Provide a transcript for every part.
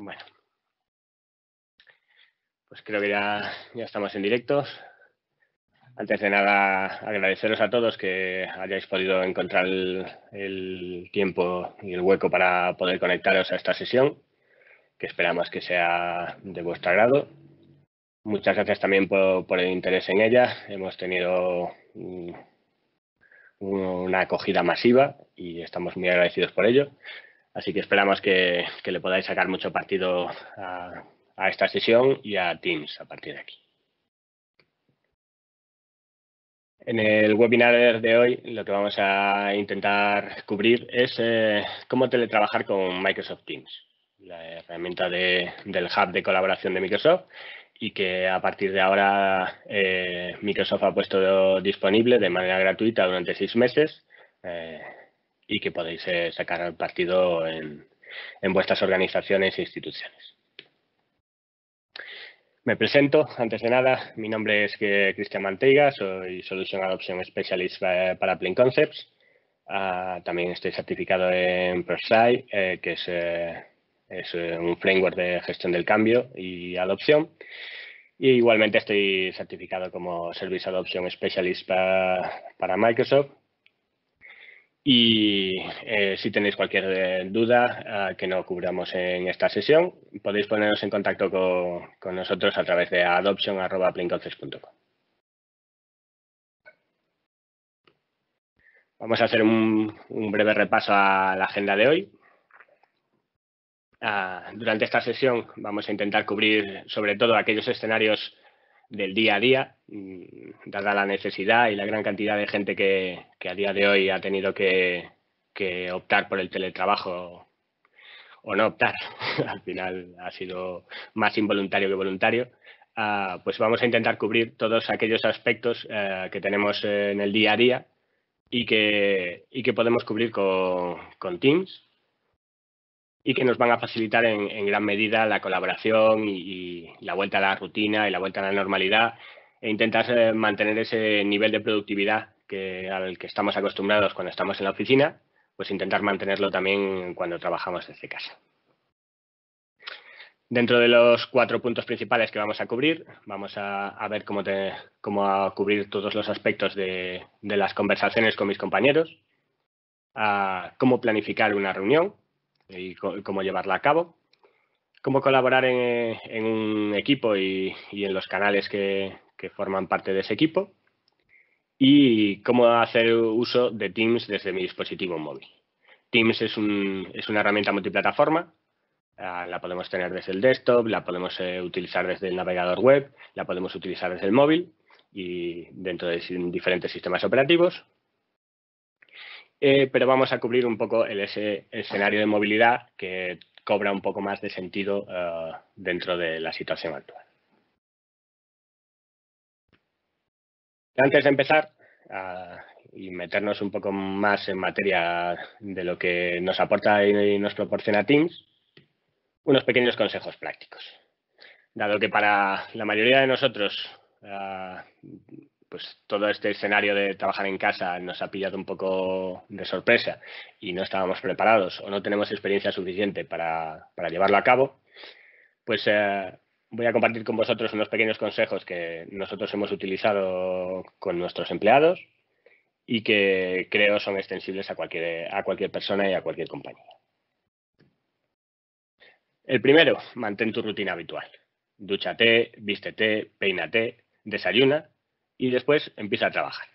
Bueno, pues creo que ya estamos en directos. Antes de nada, agradeceros a todos que hayáis podido encontrar el tiempo y el hueco para poder conectaros a esta sesión, que esperamos que sea de vuestro agrado. Muchas gracias también por el interés en ella. Hemos tenido una acogida masiva y estamos muy agradecidos por ello. Así que esperamos que le podáis sacar mucho partido a esta sesión y a Teams a partir de aquí. En el webinar de hoy lo que vamos a intentar cubrir es cómo teletrabajar con Microsoft Teams, la herramienta del hub de colaboración de Microsoft, y que a partir de ahora Microsoft ha puesto disponible de manera gratuita durante 6 meses y que podéis sacar partido en vuestras organizaciones e instituciones. Me presento, antes de nada, mi nombre es Cristian Manteiga, soy Solution Adoption Specialist para Plain Concepts. También estoy certificado en ProSci, que es un framework de gestión del cambio y adopción. Y igualmente estoy certificado como Service Adoption Specialist para Microsoft. Y si tenéis cualquier duda que no cubramos en esta sesión, podéis poneros en contacto con nosotros a través de adoption@plainconcepts.com. Vamos a hacer un breve repaso a la agenda de hoy. Durante esta sesión vamos a intentar cubrir sobre todo aquellos escenarios del día a día, dada la necesidad y la gran cantidad de gente que a día de hoy ha tenido que optar por el teletrabajo o no optar, al final ha sido más involuntario que voluntario, pues vamos a intentar cubrir todos aquellos aspectos que tenemos en el día a día y que podemos cubrir con Teams y que nos van a facilitar en gran medida la colaboración y la vuelta a la rutina y la vuelta a la normalidad, e intentar mantener ese nivel de productividad al que estamos acostumbrados cuando estamos en la oficina, pues intentar mantenerlo también cuando trabajamos desde casa. Dentro de los 4 puntos principales que vamos a cubrir, vamos a ver cómo cubrir todos los aspectos de las conversaciones con mis compañeros, cómo planificar una reunión y cómo llevarla a cabo, cómo colaborar en un equipo y en los canales que forman parte de ese equipo, y cómo hacer uso de Teams desde mi dispositivo móvil. Teams es una herramienta multiplataforma, la podemos tener desde el desktop, la podemos utilizar desde el navegador web, la podemos utilizar desde el móvil y dentro de diferentes sistemas operativos. Pero vamos a cubrir un poco ese escenario de movilidad que cobra un poco más de sentido dentro de la situación actual. Antes de empezar y meternos un poco más en materia de lo que nos aporta y nos proporciona Teams, unos pequeños consejos prácticos. Dado que para la mayoría de nosotros pues todo este escenario de trabajar en casa nos ha pillado un poco de sorpresa y no estábamos preparados o no tenemos experiencia suficiente para llevarlo a cabo, pues voy a compartir con vosotros unos pequeños consejos que nosotros hemos utilizado con nuestros empleados y que creo son extensibles a cualquier persona y a cualquier compañía. El primero, mantén tu rutina habitual. Dúchate, vístete, peínate, desayuna y después empieza a trabajar.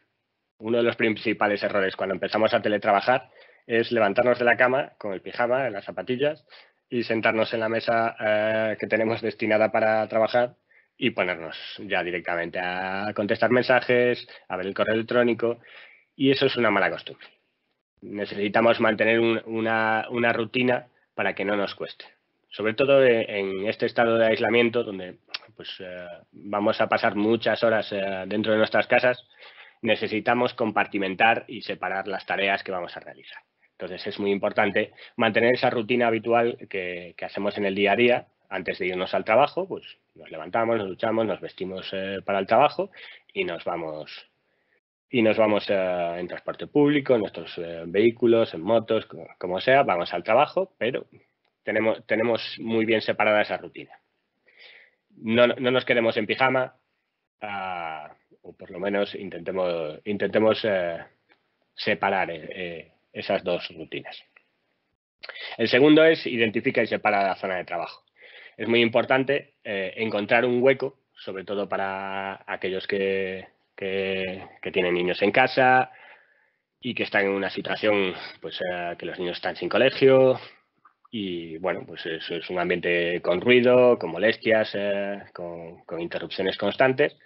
Uno de los principales errores cuando empezamos a teletrabajar es levantarnos de la cama con el pijama, en las zapatillas, y sentarnos en la mesa que tenemos destinada para trabajar y ponernos ya directamente a contestar mensajes, a ver el correo electrónico, y eso es una mala costumbre. Necesitamos mantener una rutina para que no nos cueste. Sobre todo en este estado de aislamiento donde pues vamos a pasar muchas horas dentro de nuestras casas, necesitamos compartimentar y separar las tareas que vamos a realizar. Entonces es muy importante mantener esa rutina habitual que hacemos en el día a día. Antes de irnos al trabajo, pues nos levantamos, nos duchamos, nos vestimos para el trabajo y nos vamos en transporte público, en nuestros vehículos, en motos, como sea, vamos al trabajo, pero tenemos muy bien separada esa rutina. No nos quedemos en pijama, o por lo menos intentemos separar esas dos rutinas. El segundo es identifica y separa la zona de trabajo. Es muy importante encontrar un hueco, sobre todo para aquellos que tienen niños en casa y que están en una situación, pues, que los niños están sin colegio y, bueno, pues eso es un ambiente con ruido, con molestias, con interrupciones constantes.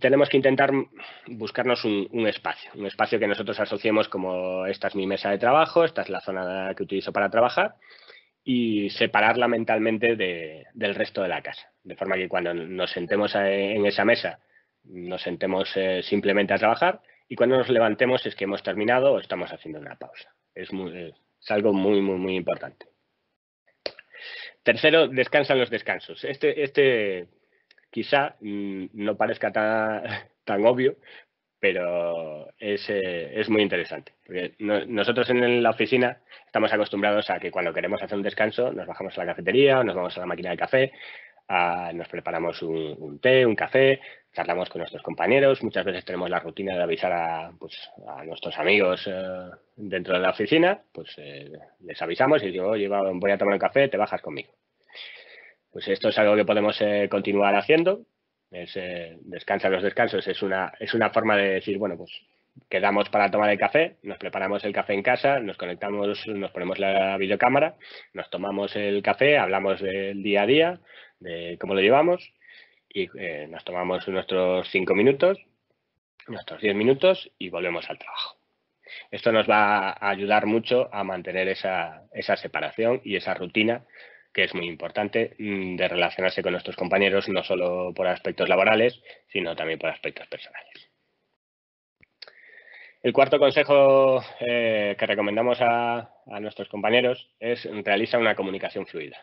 Tenemos que intentar buscarnos un espacio que nosotros asociemos como esta es mi mesa de trabajo, esta es la zona que utilizo para trabajar, y separarla mentalmente del resto de la casa. De forma que cuando nos sentemos en esa mesa, nos sentemos simplemente a trabajar, y cuando nos levantemos es que hemos terminado o estamos haciendo una pausa. Es algo muy importante. Tercero, descansan los descansos. Este quizá no parezca tan obvio, pero es muy interesante. Porque nosotros en la oficina estamos acostumbrados a que cuando queremos hacer un descanso nos bajamos a la cafetería, nos vamos a la máquina de café, nos preparamos un té, un café, charlamos con nuestros compañeros. Muchas veces tenemos la rutina de avisar a nuestros amigos dentro de la oficina, pues les avisamos y digo, oye, voy a tomar un café, te bajas conmigo. Pues esto es algo que podemos continuar haciendo. Descansa los descansos es una forma de decir, bueno, pues quedamos para tomar el café, nos preparamos el café en casa, nos conectamos, nos ponemos la videocámara, nos tomamos el café, hablamos del día a día, de cómo lo llevamos y nos tomamos nuestros 5 minutos, nuestros 10 minutos y volvemos al trabajo. Esto nos va a ayudar mucho a mantener esa separación y esa rutina, que es muy importante, de relacionarse con nuestros compañeros, no solo por aspectos laborales, sino también por aspectos personales. El cuarto consejo que recomendamos a nuestros compañeros es realizar una comunicación fluida.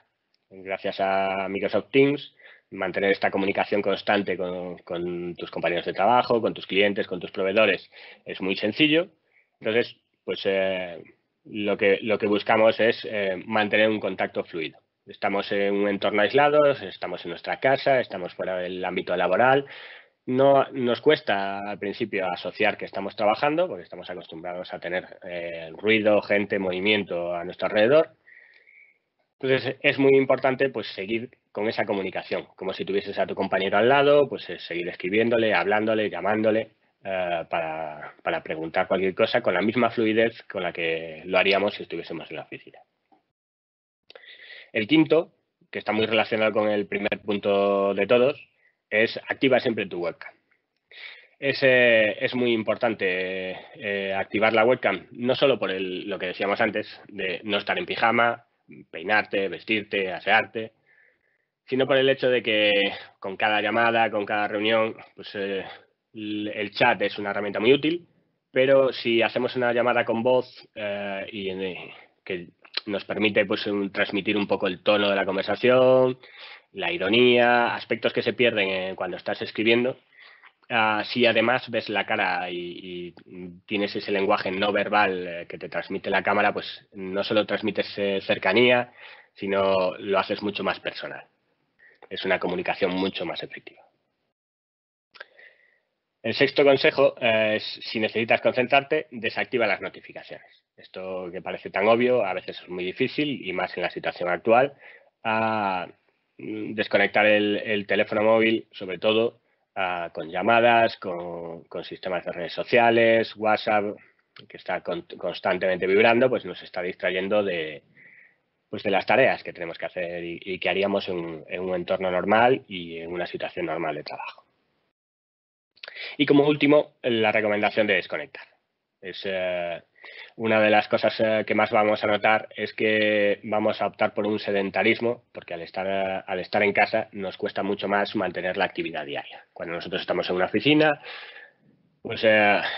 Gracias a Microsoft Teams, mantener esta comunicación constante con tus compañeros de trabajo, con tus clientes, con tus proveedores, es muy sencillo. Entonces, pues lo que buscamos es mantener un contacto fluido. Estamos en un entorno aislado, estamos en nuestra casa, estamos fuera del ámbito laboral. No nos cuesta al principio asociar que estamos trabajando porque estamos acostumbrados a tener ruido, gente, movimiento a nuestro alrededor. Entonces es muy importante, pues, seguir con esa comunicación, como si tuvieses a tu compañero al lado, pues seguir escribiéndole, hablándole, llamándole para preguntar cualquier cosa con la misma fluidez con la que lo haríamos si estuviésemos en la oficina. El quinto, que está muy relacionado con el primer punto de todos, es activa siempre tu webcam. Es muy importante activar la webcam, no solo por lo que decíamos antes, de no estar en pijama, peinarte, vestirte, asearte, sino por el hecho de que con cada llamada, con cada reunión, pues el chat es una herramienta muy útil, pero si hacemos una llamada con voz que nos permite, pues, transmitir un poco el tono de la conversación, la ironía, aspectos que se pierden cuando estás escribiendo. Si además ves la cara y tienes ese lenguaje no verbal que te transmite la cámara, pues no solo transmites cercanía, sino lo haces mucho más personal. Es una comunicación mucho más efectiva. El sexto consejo es, si necesitas concentrarte, desactiva las notificaciones. Esto que parece tan obvio, a veces es muy difícil y más en la situación actual. A desconectar el teléfono móvil, sobre todo con llamadas, con sistemas de redes sociales, WhatsApp, que está constantemente vibrando, pues nos está distrayendo de las tareas que tenemos que hacer y que haríamos en un entorno normal y en una situación normal de trabajo. Y como último, la recomendación de desconectar. Una de las cosas que más vamos a notar es que vamos a optar por un sedentarismo, porque al estar en casa nos cuesta mucho más mantener la actividad diaria. Cuando nosotros estamos en una oficina, pues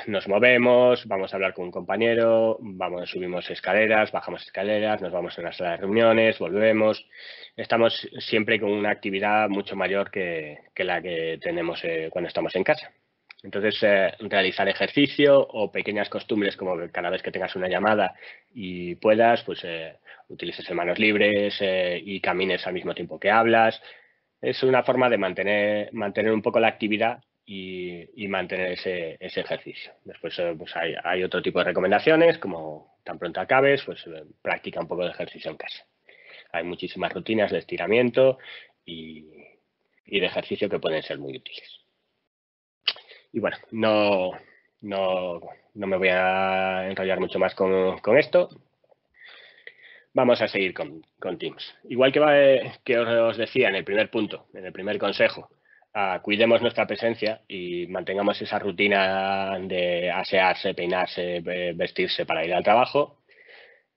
nos movemos, vamos a hablar con un compañero, subimos escaleras, bajamos escaleras, nos vamos a una sala de reuniones, volvemos. Estamos siempre con una actividad mucho mayor que la que tenemos cuando estamos en casa. Entonces, realizar ejercicio o pequeñas costumbres como cada vez que tengas una llamada y puedas, pues utilices manos libres y camines al mismo tiempo que hablas. Es una forma de mantener un poco la actividad y mantener ese ejercicio. Después pues hay otro tipo de recomendaciones, como tan pronto acabes, pues practica un poco de ejercicio en casa. Hay muchísimas rutinas de estiramiento y de ejercicio que pueden ser muy útiles. Y bueno, no me voy a enrollar mucho más con esto. Vamos a seguir con Teams. Igual que os decía en el primer punto, en el primer consejo, cuidemos nuestra presencia y mantengamos esa rutina de asearse, peinarse, vestirse para ir al trabajo.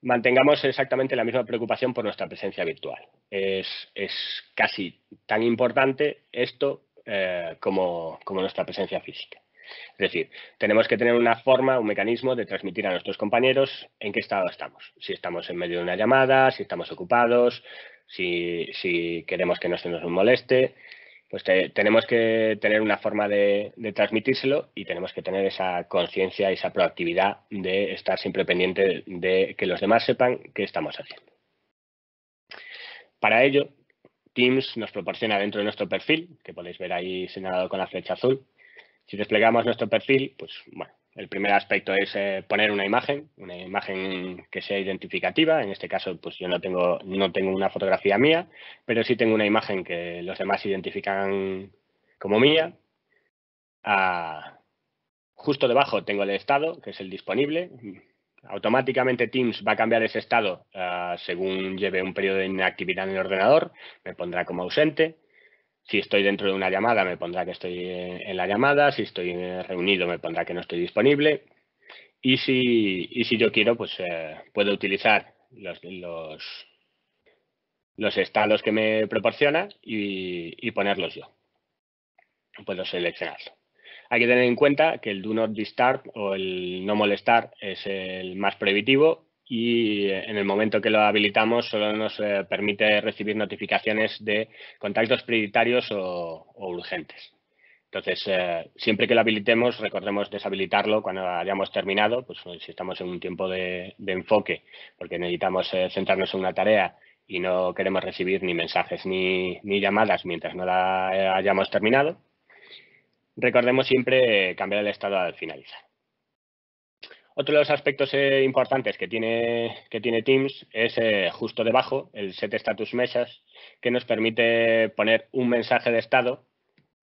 Mantengamos exactamente la misma preocupación por nuestra presencia virtual. Es casi tan importante esto como nuestra presencia física. Es decir, tenemos que tener una forma, un mecanismo de transmitir a nuestros compañeros en qué estado estamos. Si estamos en medio de una llamada, si estamos ocupados, si queremos que no se nos moleste, pues tenemos que tener una forma de transmitírselo y tenemos que tener esa conciencia y esa proactividad de estar siempre pendiente de que los demás sepan qué estamos haciendo. Para ello, Teams nos proporciona dentro de nuestro perfil, que podéis ver ahí señalado con la flecha azul. Si desplegamos nuestro perfil, pues bueno, el primer aspecto es poner una imagen que sea identificativa. En este caso, pues yo no tengo una fotografía mía, pero sí tengo una imagen que los demás identifican como mía. Justo debajo tengo el estado, que es el disponible. Automáticamente Teams va a cambiar ese estado según lleve un periodo de inactividad en el ordenador, me pondrá como ausente. Si estoy dentro de una llamada, me pondrá que estoy en la llamada. Si estoy reunido, me pondrá que no estoy disponible. Y si yo quiero, pues puedo utilizar los estados que me proporciona y ponerlos yo. Puedo seleccionarlo. Hay que tener en cuenta que el Do Not Disturb o el No Molestar es el más prohibitivo y en el momento que lo habilitamos solo nos permite recibir notificaciones de contactos prioritarios o urgentes. Entonces, siempre que lo habilitemos, recordemos deshabilitarlo cuando hayamos terminado, pues si estamos en un tiempo de enfoque, porque necesitamos centrarnos en una tarea y no queremos recibir ni mensajes ni llamadas mientras no la hayamos terminado. Recordemos siempre cambiar el estado al finalizar. Otro de los aspectos importantes que tiene Teams es justo debajo el Set Status Message, que nos permite poner un mensaje de estado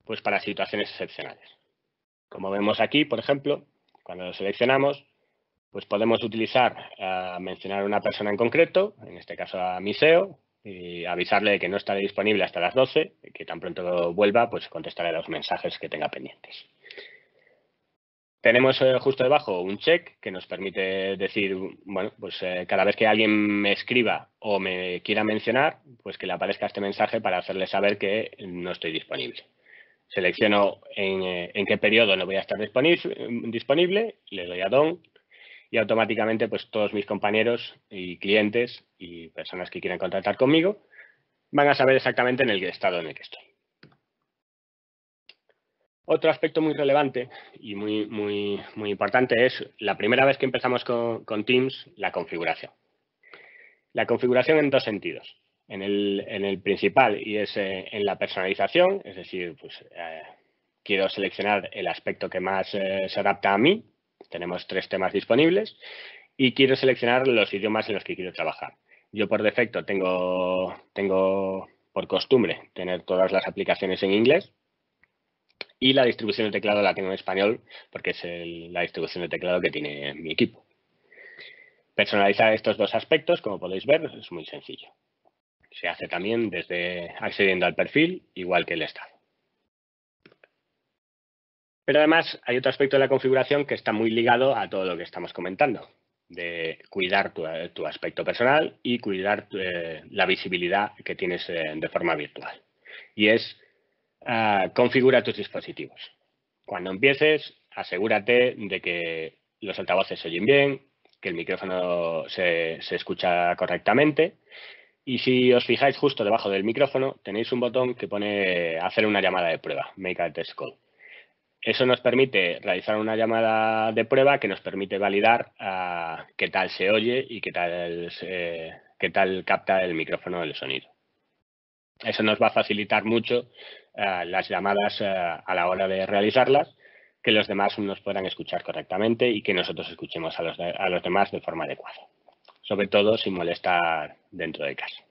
pues para situaciones excepcionales. Como vemos aquí, por ejemplo, cuando lo seleccionamos, pues podemos utilizar mencionar a una persona en concreto, en este caso a mi CEO, y avisarle de que no estará disponible hasta las 12, que tan pronto vuelva, pues contestaré los mensajes que tenga pendientes. Tenemos justo debajo un check que nos permite decir, bueno, pues cada vez que alguien me escriba o me quiera mencionar, pues que le aparezca este mensaje para hacerle saber que no estoy disponible. Selecciono en qué periodo no voy a estar disponible, le doy a Done y automáticamente pues todos mis compañeros y clientes y personas que quieran contactar conmigo van a saber exactamente en el estado en el que estoy. Otro aspecto muy relevante y muy importante es la primera vez que empezamos con Teams, la configuración. La configuración en dos sentidos. En el principal y es en la personalización, es decir, pues quiero seleccionar el aspecto que más se adapta a mí. Tenemos 3 temas disponibles y quiero seleccionar los idiomas en los que quiero trabajar. Yo por defecto tengo por costumbre tener todas las aplicaciones en inglés. Y la distribución de teclado la tengo en español porque es la distribución de teclado que tiene mi equipo. Personalizar estos dos aspectos, como podéis ver, es muy sencillo. Se hace también desde accediendo al perfil, igual que el estado. Pero además hay otro aspecto de la configuración que está muy ligado a todo lo que estamos comentando, de cuidar tu aspecto personal y cuidar la visibilidad que tienes de forma virtual. Y es... configura tus dispositivos. Cuando empieces, asegúrate de que los altavoces se oyen bien, que el micrófono se escucha correctamente y si os fijáis justo debajo del micrófono tenéis un botón que pone hacer una llamada de prueba, make a test call. Eso nos permite realizar una llamada de prueba que nos permite validar qué tal se oye y qué tal capta el micrófono el sonido. Eso nos va a facilitar mucho las llamadas a la hora de realizarlas, que los demás nos puedan escuchar correctamente y que nosotros escuchemos a los demás de forma adecuada, sobre todo sin molestar dentro de casa.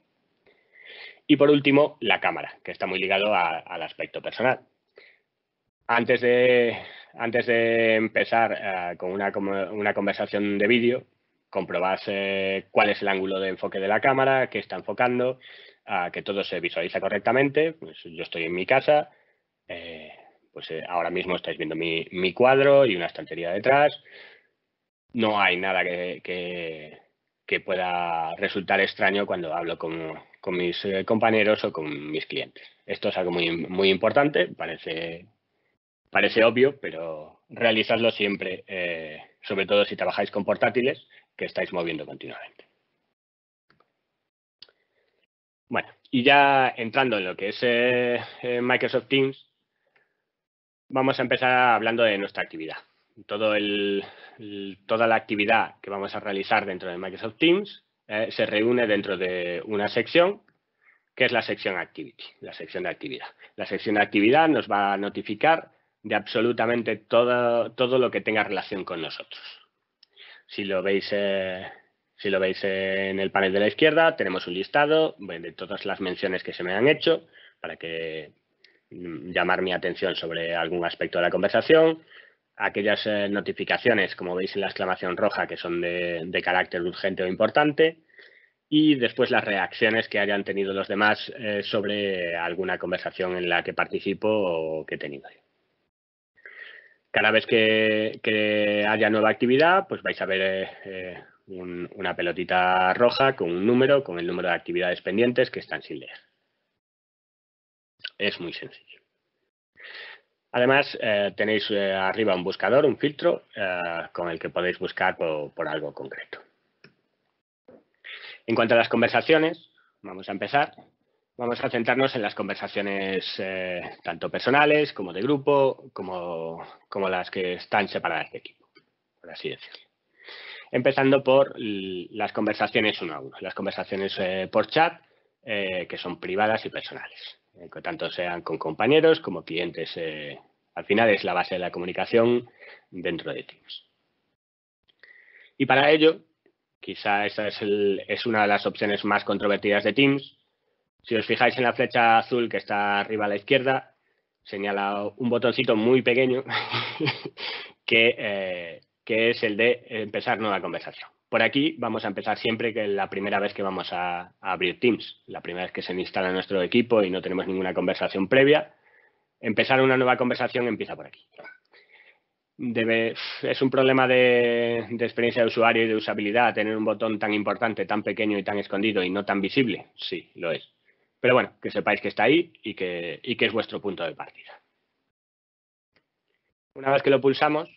Y por último, la cámara, que está muy ligado al aspecto personal. Antes de empezar con una conversación de vídeo, comprobar cuál es el ángulo de enfoque de la cámara, qué está enfocando, que todo se visualiza correctamente. Pues yo estoy en mi casa, ahora mismo estáis viendo mi cuadro y una estantería detrás. No hay nada que pueda resultar extraño cuando hablo con mis compañeros o con mis clientes. Esto es algo muy importante, parece obvio, pero realizadlo siempre, sobre todo si trabajáis con portátiles que estáis moviendo continuamente. Bueno, y ya entrando en lo que es Microsoft Teams, vamos a empezar hablando de nuestra actividad. Toda la actividad que vamos a realizar dentro de Microsoft Teams se reúne dentro de una sección, que es la sección Activity, la sección de actividad. La sección de actividad nos va a notificar de absolutamente todo lo que tenga relación con nosotros. Si lo veis en el panel de la izquierda, tenemos un listado de todas las menciones que se me han hecho para que llamar mi atención sobre algún aspecto de la conversación. Aquellas notificaciones, como veis en la exclamación roja, que son de carácter urgente o importante. Y después las reacciones que hayan tenido los demás sobre alguna conversación en la que participo o que he tenido yo. Cada vez que haya nueva actividad, pues vais a ver una pelotita roja con un número, con el número de actividades pendientes que están sin leer. Es muy sencillo. Además, tenéis arriba un buscador, un filtro, con el que podéis buscar por algo concreto. En cuanto a las conversaciones, vamos a empezar. Vamos a centrarnos en las conversaciones tanto personales como de grupo, como las que están separadas de equipo, por así decirlo. Empezando por las conversaciones uno a uno, las conversaciones por chat, que son privadas y personales, que tanto sean con compañeros como clientes. Al final es la base de la comunicación dentro de Teams. Y para ello, quizá esa es una de las opciones más controvertidas de Teams. Si os fijáis en la flecha azul que está arriba a la izquierda, señala un botoncito muy pequeño que es el de empezar nueva conversación. Por aquí vamos a empezar siempre que la primera vez que vamos a abrir Teams, la primera vez que se instala nuestro equipo y no tenemos ninguna conversación previa. Empezar una nueva conversación empieza por aquí. Es un problema de experiencia de usuario y de usabilidad tener un botón tan importante, tan pequeño y tan escondido y no tan visible. Sí, lo es. Pero bueno, que sepáis que está ahí y que es vuestro punto de partida. Una vez que lo pulsamos,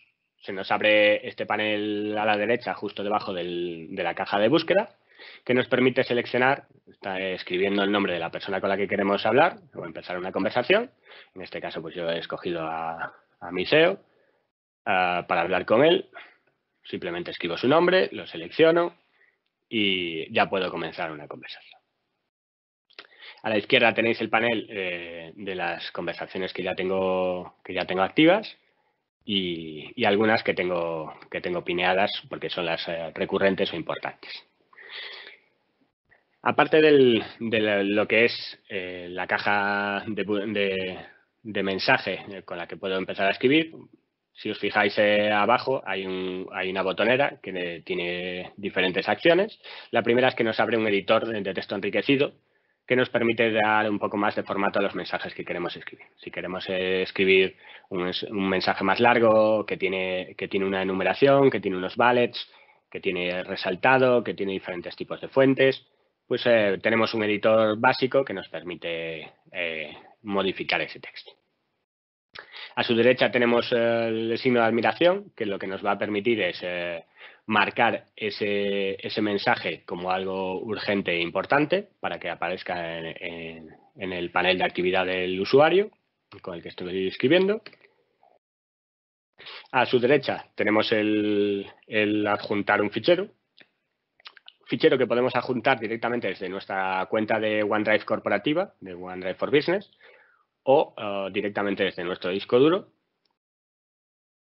se nos abre este panel a la derecha, justo debajo de la caja de búsqueda, que nos permite seleccionar, está escribiendo el nombre de la persona con la que queremos hablar o empezar una conversación. En este caso, pues yo he escogido a mi CEO para hablar con él. Simplemente escribo su nombre, lo selecciono y ya puedo comenzar una conversación. A la izquierda tenéis el panel de las conversaciones que ya tengo activas y algunas que tengo pineadas porque son las recurrentes o importantes. Aparte de lo que es la caja de mensaje con la que puedo empezar a escribir, si os fijáis abajo hay una botonera que tiene diferentes acciones. La primera es que nos abre un editor de texto enriquecido, que nos permite dar un poco más de formato a los mensajes que queremos escribir. Si queremos escribir un mensaje más largo, que tiene una enumeración, que tiene unos bullets, que tiene resaltado, que tiene diferentes tipos de fuentes, pues tenemos un editor básico que nos permite modificar ese texto. A su derecha tenemos el signo de admiración, que lo que nos va a permitir es marcar ese mensaje como algo urgente e importante para que aparezca en el panel de actividad del usuario con el que estoy escribiendo. A su derecha tenemos el adjuntar un fichero. Fichero que podemos adjuntar directamente desde nuestra cuenta de OneDrive corporativa, de OneDrive for Business, o directamente desde nuestro disco duro.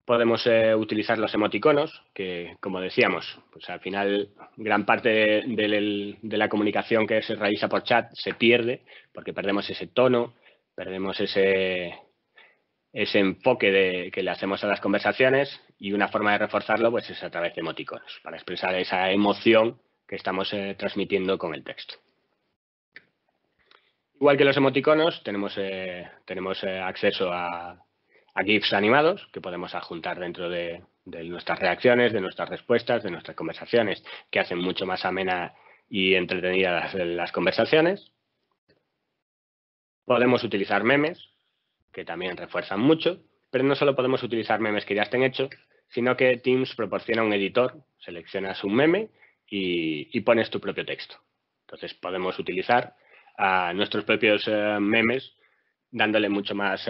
Podemos utilizar los emoticonos, que como decíamos, pues al final gran parte de la comunicación que se realiza por chat se pierde, porque perdemos ese tono, perdemos ese enfoque que le hacemos a las conversaciones, y una forma de reforzarlo pues es a través de emoticonos, para expresar esa emoción que estamos transmitiendo con el texto. Igual que los emoticonos, tenemos acceso a GIFs animados que podemos adjuntar dentro de nuestras reacciones, de nuestras respuestas, de nuestras conversaciones, que hacen mucho más amena y entretenida las conversaciones. Podemos utilizar memes, que también refuerzan mucho, pero no solo podemos utilizar memes que ya estén hechos, sino que Teams proporciona un editor, seleccionas un meme y pones tu propio texto. Entonces podemos utilizar nuestros propios memes, dándole mucho más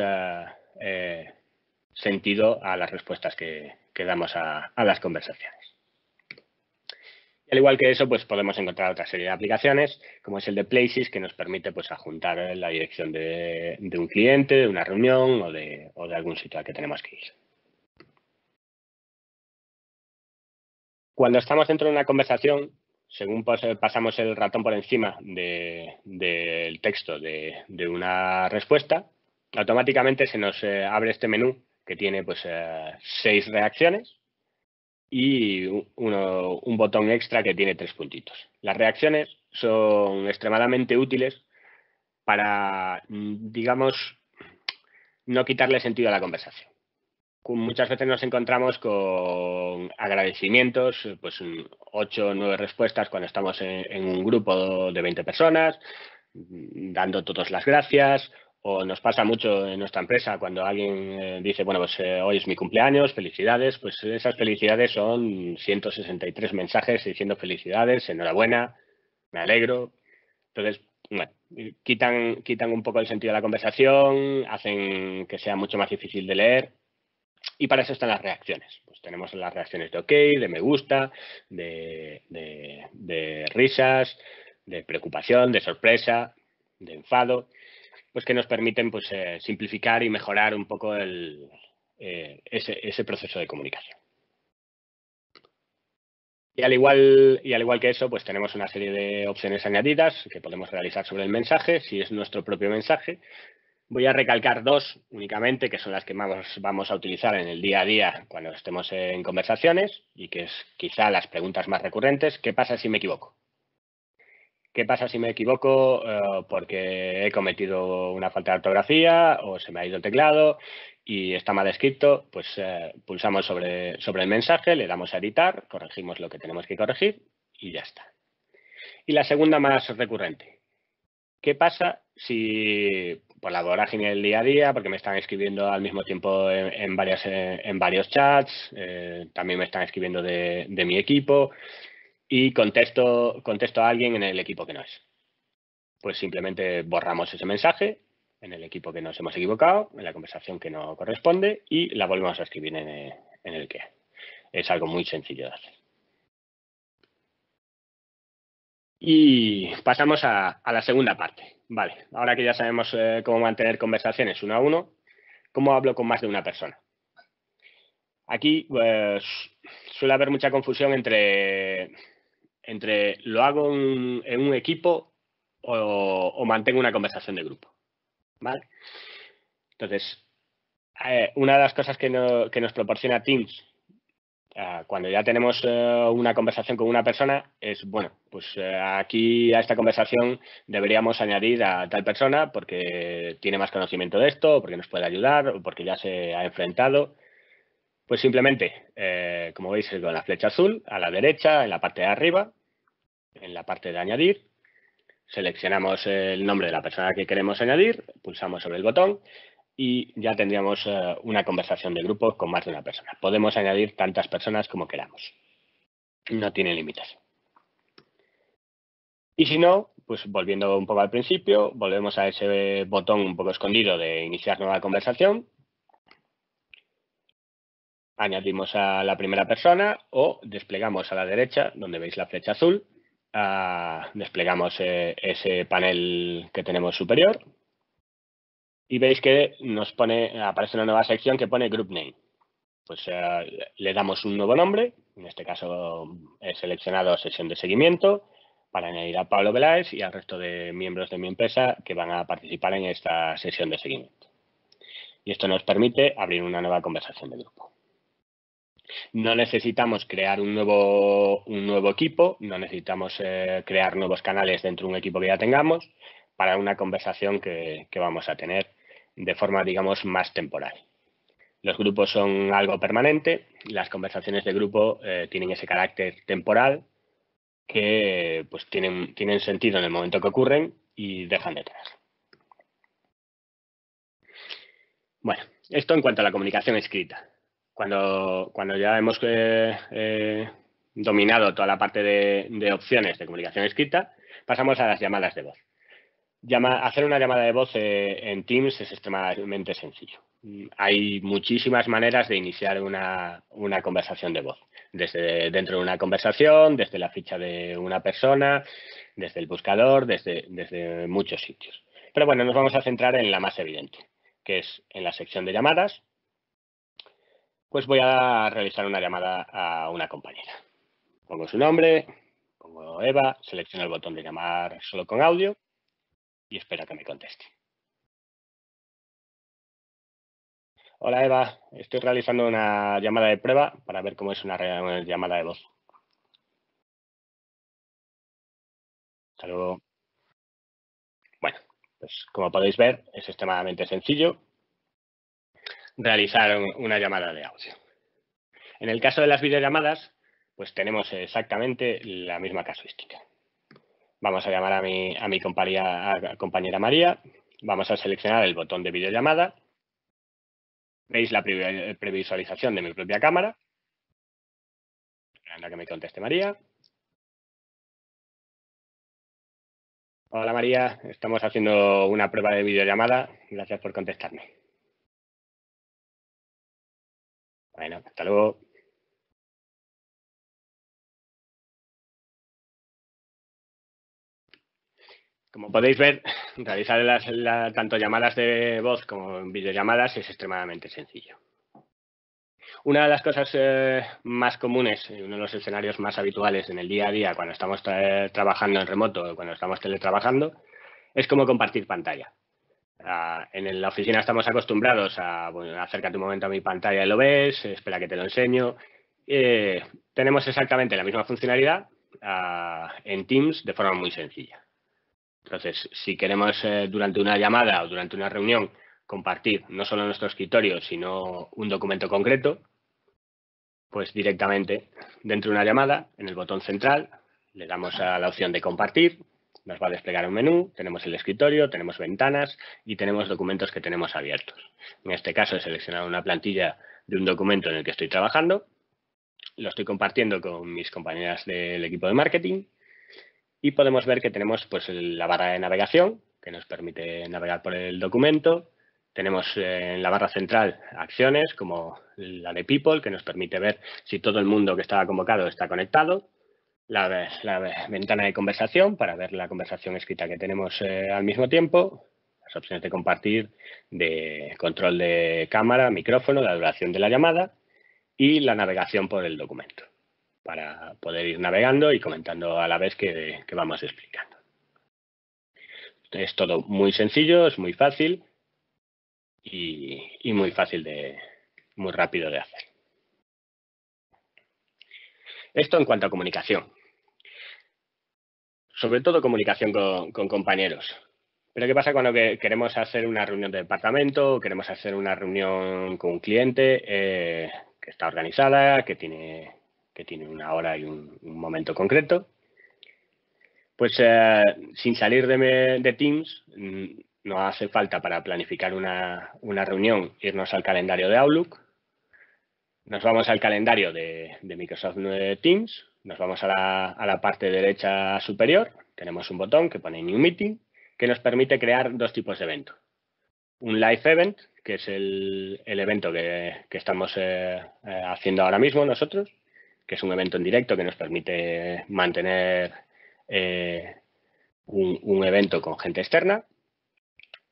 sentido a las respuestas que damos a las conversaciones. Y al igual que eso, pues podemos encontrar otra serie de aplicaciones, como es el de Places, que nos permite pues adjuntar la dirección de un cliente, de una reunión o de algún sitio al que tenemos que ir. Cuando estamos dentro de una conversación, según pasamos el ratón por encima del texto de una respuesta, automáticamente se nos abre este menú que tiene pues 6 reacciones y un botón extra que tiene 3 puntitos. Las reacciones son extremadamente útiles para, digamos, no quitarle sentido a la conversación. Muchas veces nos encontramos con agradecimientos, pues 8 o 9 respuestas cuando estamos en un grupo de 20 personas, dando todas las gracias, o nos pasa mucho en nuestra empresa cuando alguien dice, bueno, pues hoy es mi cumpleaños, felicidades, pues esas felicidades son 163 mensajes diciendo felicidades, enhorabuena, me alegro. Entonces, bueno, quitan un poco el sentido de la conversación, hacen que sea mucho más difícil de leer. Y para eso están las reacciones. Pues tenemos las reacciones de OK, de me gusta, de risas, de preocupación, de sorpresa, de enfado, pues que nos permiten pues, simplificar y mejorar un poco ese proceso de comunicación. Y al igual que eso, pues tenemos una serie de opciones añadidas que podemos realizar sobre el mensaje, si es nuestro propio mensaje. Voy a recalcar 2 únicamente, que son las que más vamos a utilizar en el día a día cuando estemos en conversaciones y que es quizá las preguntas más recurrentes. ¿Qué pasa si me equivoco? ¿Qué pasa si me equivoco porque he cometido una falta de ortografía o se me ha ido el teclado y está mal escrito? Pues pulsamos sobre el mensaje, le damos a editar, corregimos lo que tenemos que corregir y ya está. Y la segunda más recurrente. ¿Qué pasa si por la vorágine del día a día, porque me están escribiendo al mismo tiempo en varios chats, también me están escribiendo de mi equipo y contesto a alguien en el equipo que no es? Pues simplemente borramos ese mensaje en el equipo que nos hemos equivocado, en la conversación que no corresponde y la volvemos a escribir en el que es algo muy sencillo de hacer. Y pasamos a la segunda parte. Vale, ahora que ya sabemos cómo mantener conversaciones uno a uno, ¿cómo hablo con más de una persona? Aquí pues, suele haber mucha confusión entre lo hago en un equipo o mantengo una conversación de grupo. ¿Vale? Entonces, una de las cosas que nos proporciona Teams cuando ya tenemos una conversación con una persona es, bueno, pues aquí a esta conversación deberíamos añadir a tal persona porque tiene más conocimiento de esto, o porque nos puede ayudar o porque ya se ha enfrentado. Pues simplemente, como veis, con la flecha azul a la derecha, en la parte de arriba, en la parte de añadir, seleccionamos el nombre de la persona que queremos añadir, pulsamos sobre el botón y ya tendríamos una conversación de grupo con más de una persona. Podemos añadir tantas personas como queramos. No tiene límites. Y si no, pues volviendo un poco al principio, volvemos a ese botón un poco escondido de iniciar nueva conversación. añadimos a la primera persona o desplegamos a la derecha, donde veis la flecha azul, desplegamos ese panel que tenemos superior y veis que nos pone, aparece una nueva sección que pone Group Name. Pues le damos un nuevo nombre, en este caso he seleccionado sesión de seguimiento para añadir a Pablo Veláez y al resto de miembros de mi empresa que van a participar en esta sesión de seguimiento. Y esto nos permite abrir una nueva conversación de grupo. No necesitamos crear un nuevo equipo, no necesitamos crear nuevos canales dentro de un equipo que ya tengamos para una conversación que vamos a tener de forma, digamos, más temporal. Los grupos son algo permanente, las conversaciones de grupo tienen ese carácter temporal que pues tienen sentido en el momento que ocurren y dejan de tener. Bueno, esto en cuanto a la comunicación escrita. Cuando ya hemos dominado toda la parte de opciones de comunicación escrita, pasamos a las llamadas de voz. Hacer una llamada de voz en Teams es extremadamente sencillo. Hay muchísimas maneras de iniciar una conversación de voz. Desde dentro de una conversación, desde la ficha de una persona, desde el buscador, desde muchos sitios. Pero bueno, nos vamos a centrar en la más evidente, que es en la sección de llamadas. Pues voy a realizar una llamada a una compañera. Pongo su nombre, pongo Eva, selecciono el botón de llamar solo con audio y espero a que me conteste. Hola Eva, estoy realizando una llamada de prueba para ver cómo es una llamada de voz. Hasta luego. Bueno, pues como podéis ver es extremadamente sencillo realizar una llamada de audio. En el caso de las videollamadas, pues tenemos exactamente la misma casuística. Vamos a llamar a mi compañera María, vamos a seleccionar el botón de videollamada. Veis la previsualización de mi propia cámara. Esperando a que me conteste María. Hola María, estamos haciendo una prueba de videollamada. Gracias por contestarme. Bueno, hasta luego. Como podéis ver, realizar tanto llamadas de voz como videollamadas es extremadamente sencillo. Una de las cosas más comunes, uno de los escenarios más habituales en el día a día cuando estamos trabajando en remoto o cuando estamos teletrabajando, es cómo compartir pantalla. En la oficina estamos acostumbrados a, bueno, acércate un momento a mi pantalla y lo ves, espera que te lo enseño. Tenemos exactamente la misma funcionalidad en Teams de forma muy sencilla. Entonces, si queremos durante una llamada o durante una reunión compartir no solo nuestro escritorio, sino un documento concreto, pues directamente dentro de una llamada, en el botón central, le damos a la opción de compartir, nos va a desplegar un menú, tenemos el escritorio, tenemos ventanas y tenemos documentos que tenemos abiertos. En este caso he seleccionado una plantilla de un documento en el que estoy trabajando, lo estoy compartiendo con mis compañeras del equipo de marketing. Y podemos ver que tenemos pues la barra de navegación que nos permite navegar por el documento. Tenemos en la barra central acciones como la de People que nos permite ver si todo el mundo que estaba convocado está conectado. La ventana de conversación para ver la conversación escrita que tenemos al mismo tiempo. Las opciones de compartir, de control de cámara, micrófono, la duración de la llamada y la navegación por el documento, para poder ir navegando y comentando a la vez que vamos explicando. Es todo muy sencillo, es muy fácil y muy rápido de hacer. Esto en cuanto a comunicación. Sobre todo comunicación con compañeros. Pero ¿qué pasa cuando queremos hacer una reunión de departamento o queremos hacer una reunión con un cliente que está organizada, que tiene una hora y un momento concreto? Pues sin salir de Teams no hace falta para planificar una reunión irnos al calendario de Outlook. Nos vamos al calendario de Microsoft Teams, nos vamos a la parte derecha superior, tenemos un botón que pone New Meeting que nos permite crear dos tipos de evento. Un Live Event, que es el evento que estamos haciendo ahora mismo nosotros, que es un evento en directo que nos permite mantener un evento con gente externa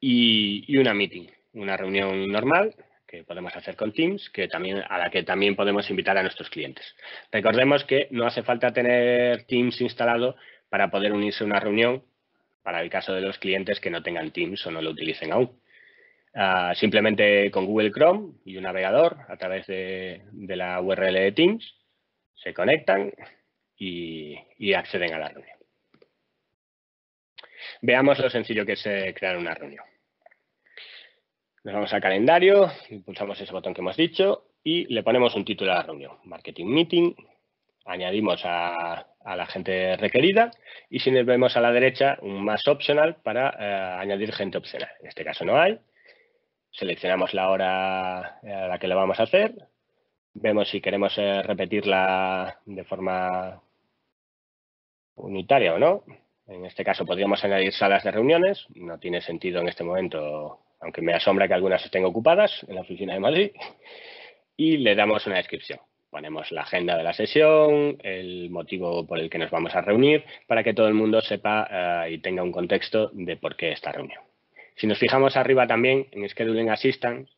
y una meeting, una reunión normal que podemos hacer con Teams, que también, a la que también podemos invitar a nuestros clientes. Recordemos que no hace falta tener Teams instalado para poder unirse a una reunión, para el caso de los clientes que no tengan Teams o no lo utilicen aún. Simplemente con Google Chrome y un navegador a través de la URL de Teams se conectan y acceden a la reunión. Veamos lo sencillo que es crear una reunión. Nos vamos al calendario, pulsamos ese botón que hemos dicho y le ponemos un título a la reunión, Marketing Meeting. Añadimos a la gente requerida y si nos vemos a la derecha un más opcional para añadir gente opcional. En este caso no hay. Seleccionamos la hora a la que lo vamos a hacer. Vemos si queremos repetirla de forma unitaria o no. En este caso podríamos añadir salas de reuniones. No tiene sentido en este momento, aunque me asombra que algunas estén ocupadas en la oficina de Madrid. Y le damos una descripción. Ponemos la agenda de la sesión, el motivo por el que nos vamos a reunir, para que todo el mundo sepa y tenga un contexto de por qué esta reunión. Si nos fijamos arriba también en Scheduling Assistant,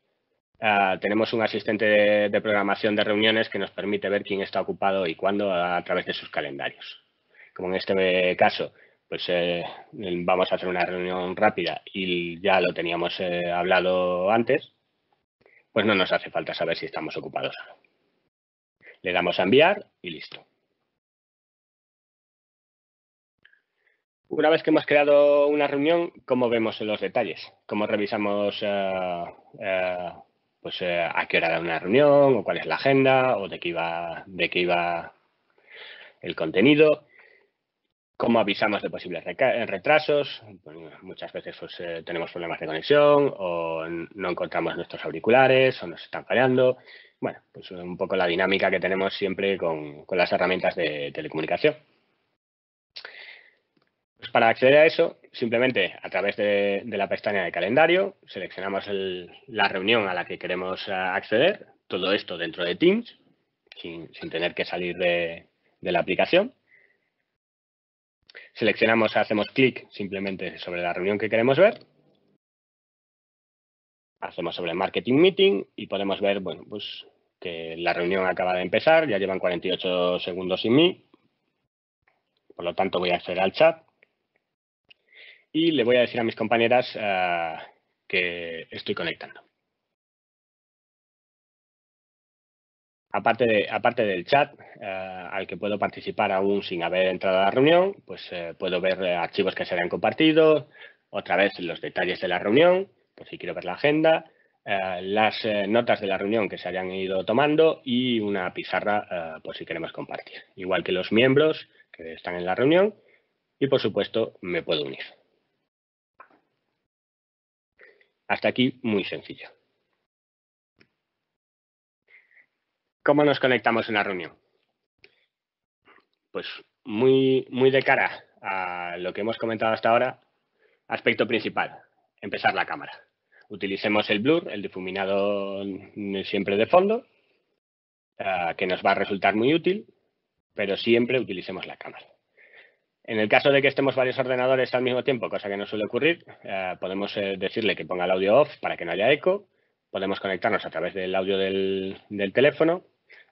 tenemos un asistente de programación de reuniones que nos permite ver quién está ocupado y cuándo a través de sus calendarios. Como en este caso, pues vamos a hacer una reunión rápida y ya lo teníamos hablado antes, pues no nos hace falta saber si estamos ocupados o no. Le damos a enviar y listo. Una vez que hemos creado una reunión, ¿cómo vemos los detalles? ¿Cómo revisamos a qué hora era una reunión o cuál es la agenda o de qué iba el contenido? ¿Cómo avisamos de posibles retrasos? Bueno, muchas veces tenemos problemas de conexión o no encontramos nuestros auriculares o nos están fallando. Bueno, pues un poco la dinámica que tenemos siempre con las herramientas de telecomunicación. Pues para acceder a eso, simplemente a través de la pestaña de calendario, seleccionamos la reunión a la que queremos acceder. Todo esto dentro de Teams, sin tener que salir de la aplicación. Seleccionamos, hacemos clic simplemente sobre la reunión que queremos ver. Hacemos sobre Marketing Meeting y podemos ver, bueno, pues que la reunión acaba de empezar, ya llevan 48 segundos sin mí. Por lo tanto, voy a acceder al chat y le voy a decir a mis compañeras que estoy conectando. Aparte del chat al que puedo participar aún sin haber entrado a la reunión, pues puedo ver archivos que se hayan compartido, otra vez los detalles de la reunión, pues si quiero ver la agenda, las notas de la reunión que se hayan ido tomando y una pizarra por si queremos compartir. Igual que los miembros que están en la reunión y, por supuesto, me puedo unir. Hasta aquí muy sencillo. ¿Cómo nos conectamos a una reunión? Pues muy de cara a lo que hemos comentado hasta ahora, aspecto principal, empezar la cámara. Utilicemos el blur, el difuminado siempre de fondo, que nos va a resultar muy útil, pero siempre utilicemos la cámara. En el caso de que estemos varios ordenadores al mismo tiempo, cosa que no suele ocurrir, podemos decirle que ponga el audio off para que no haya eco, podemos conectarnos a través del audio del teléfono,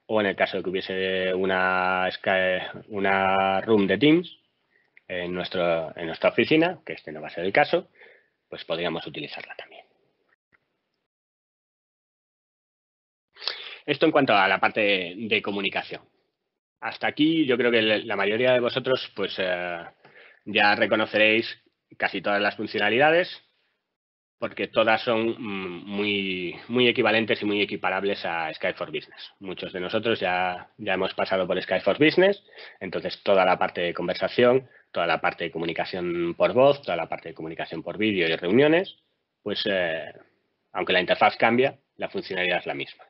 o en el caso de que hubiese una room de Teams en nuestra oficina, que este no va a ser el caso, pues podríamos utilizarla también. Esto en cuanto a la parte de comunicación. Hasta aquí yo creo que la mayoría de vosotros pues ya reconoceréis casi todas las funcionalidades, porque todas son muy equivalentes y muy equiparables a Skype for Business. Muchos de nosotros ya hemos pasado por Skype for Business, entonces toda la parte de conversación, toda la parte de comunicación por voz, toda la parte de comunicación por vídeo y reuniones, pues aunque la interfaz cambia, la funcionalidad es la misma.